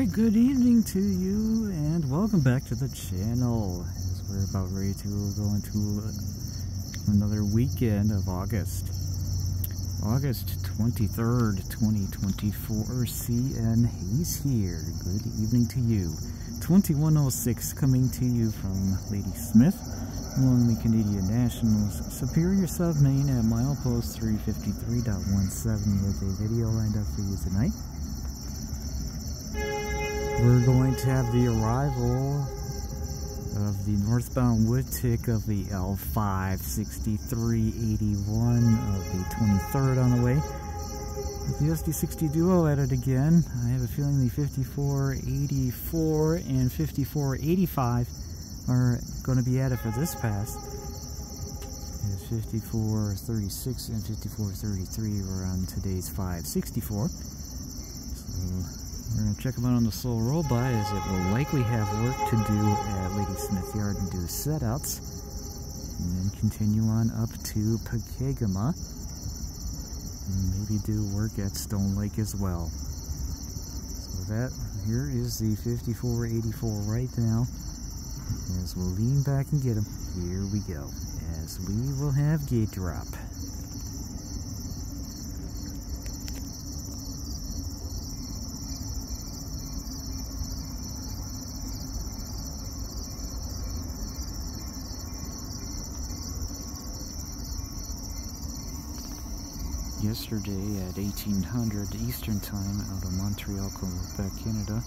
very good evening to you and welcome back to the channel as we're about ready to go into another weekend of August 23rd, 2024. CN Hayes here. Good evening to you. 2106 coming to you from Lady Smith along the Canadian Nationals Superior Sub-Main at milepost 353.17 with a video lined up for you tonight. We're going to have the arrival of the northbound Woodtick of the L56381 of the 23rd on the way. The SD60 Duo at it again. I have a feeling the 5484 and 5485 are going to be at it for this pass. 5436 and 5433 were on today's 564. So we're going to check them out on the slow roll by, as it will likely have work to do at Lady Smith Yard and do setouts, and then continue on up to Pokegama, and maybe do work at Stone Lake as well. So that, here is the 5484 right now, as we'll lean back and get them. Here we go, as we will have gate drop. Yesterday at 1800 Eastern Time out of Montreal, Quebec, Canada,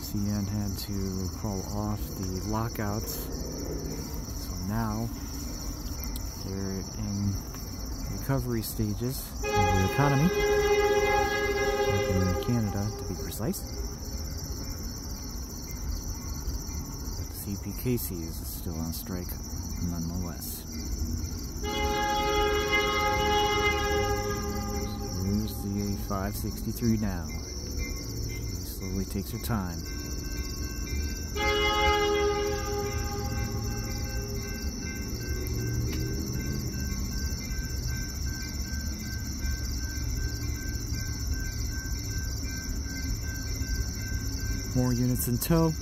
CN had to call off the lockouts, so now they're in recovery stages of the economy, in Canada to be precise. The CPKC is still on strike nonetheless. Here's the A563 now. She slowly takes her time. More units in tow.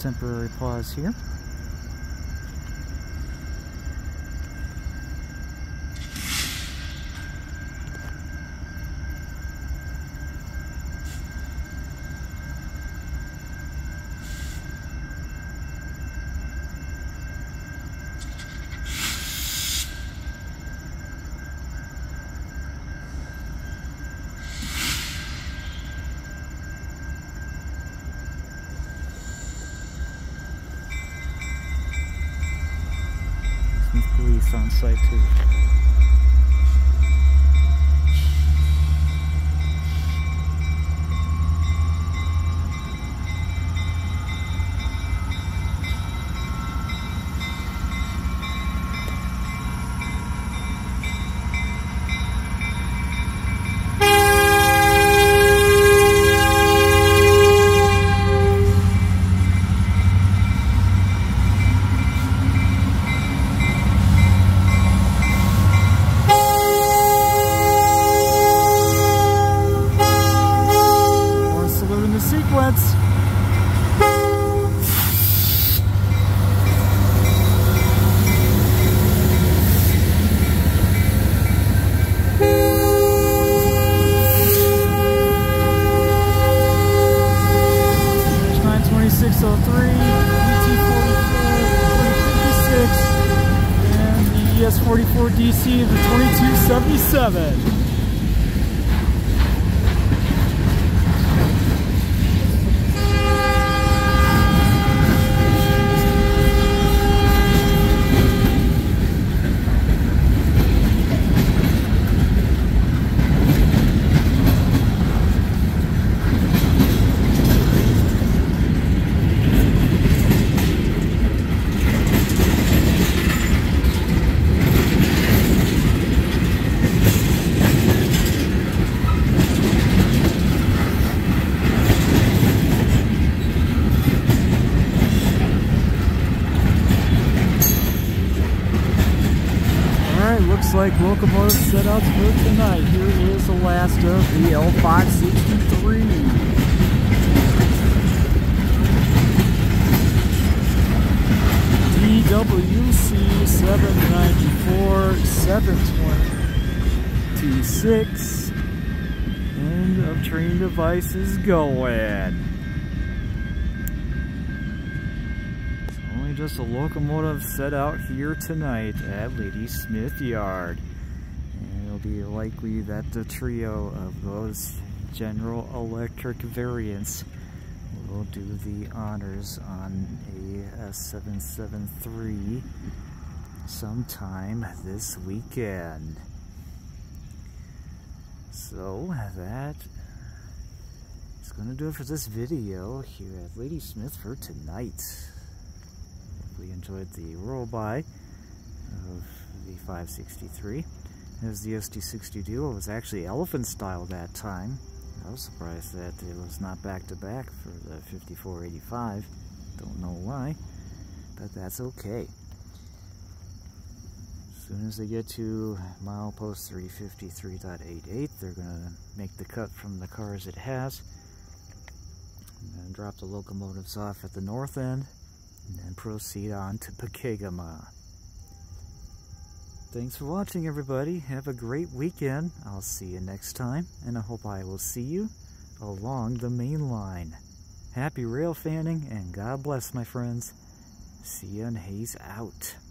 Temporary pause here. Police on site too. the 2277. Like locomotive set outs for tonight. Here is the last of the L563. DWC 794, 726. End of train devices going. Just a locomotive set out here tonight at Lady Smith Yard, and it'll be likely that the trio of those General Electric variants will do the honors on ES773 sometime this weekend. So that is going to do it for this video here at Lady Smith for tonight. We enjoyed the roll-by of the 563. It was the SD60 Duo. It was actually elephant style that time. I was surprised that it was not back-to-back for the 5485. Don't know why, but that's okay. As soon as they get to milepost 353.88, they're going to make the cut from the cars it has and drop the locomotives off at the north end, and then proceed on to Pokegama. Thanks for watching, everybody. Have a great weekend. I'll see you next time, and I hope I will see you along the main line. Happy rail fanning, and God bless, my friends. CN Hayes out.